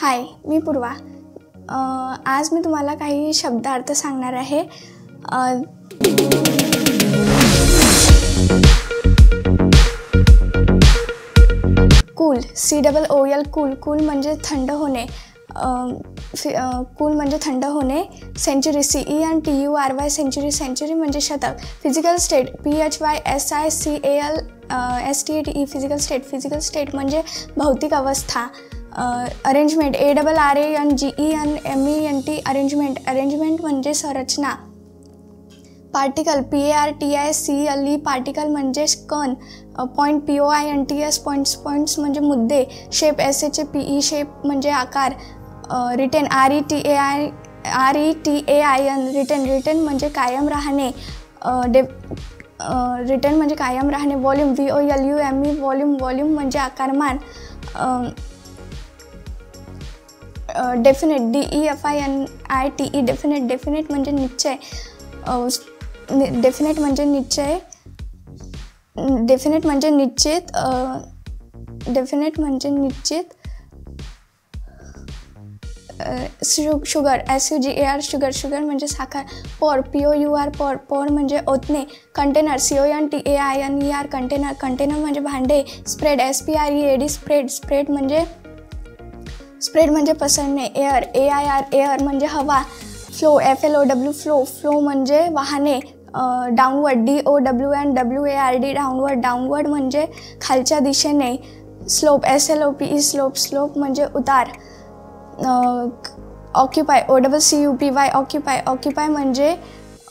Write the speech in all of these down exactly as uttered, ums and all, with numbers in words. हाय, मी पूर्वा। आज मी तुम्हाला काही शब्दार्थ सांगणार आहे। Cool, C double O L cool. Cool म्हणजे थंड होणे। कूल म्हणजे थंड होणे। Century, C E N T U R Y century. Century म्हणजे शतक। Physical state, P H Y S I C A L S T A T E physical state. Physical state म्हणजे भौतिक अवस्था। Arrangement, A double R A N G E M E E N टी arrangement. अरेंजमेंट म्हणजे संरचना। Particle, P A R T I C L E particle म्हणजे कण। Point, P O I N T S points. Points म्हणजे मुद्दे। Shape, S H A P E shape म्हणजे आकार। Retain, R E T A I R E T A I N retain. Retain म्हणजे कायम राहणे। डे रिटेन म्हणजे कायम राहणे। Volume, V O L U M E volume. Volume म्हणजे आकारमान। Definite, D E F I N I T E definite. Definite म्हणजे निश्चय। डेफिनेट म्हणजे निश्चय। डेफिनेट म्हणजे निश्चित। डेफिनेट म्हणजे निश्चित। Sugar, S U G A R sugar. Sugar म्हणजे साखर। Pour, P O U R pour. Pour म्हणजे ओतणे। Container, C O N T A I N E R container. Container म्हणजे भांडे। Spread, S P R E A D spread. Spread म्हणजे spread म्हणजे पसरणे। Air, A I R air म्हणजे हवा। Flow, F L O W flow. Flow म्हणजे वाहने। Downward, D O W N W A R D downward. Downward म्हणजे खालच्या दिशेने। Slope, S L O P E slope. Slope म्हणजे उतार। Occupy, O double C U P Y occupy. Occupy म्हणजे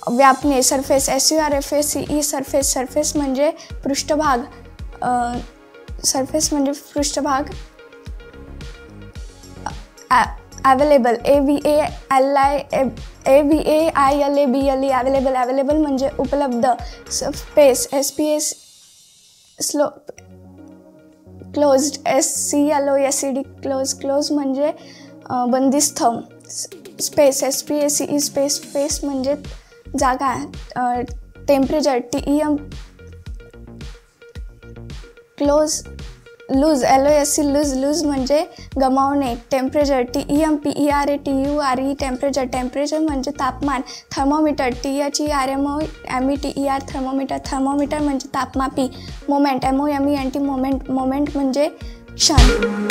व्यापणे। Surface, S U R F S C E surface. Surface म्हणजे पृष्ठभाग। Surface म्हणजे पृष्ठभाग। Available, A V A L I A V A I L A B L E available. Available म्हणजे उपलब्ध। Space, S P S slow closed. S C L O S E D close. Close म्हणजे बंदिस्थ। Space, S P S E space. Space म्हणजे जागा। Temperature, T E M close loose. L O S C loose. Loose म्हणजे गमावणे। Temperature, T E M P E R A T U R E temperature. Temperature म्हणजे तापमान। Thermometer, T H E R M O M E T E R thermometer. Thermometer म्हणजे तापमापी। Moment, M O M E N T moment. Moment म्हणजे क्षण.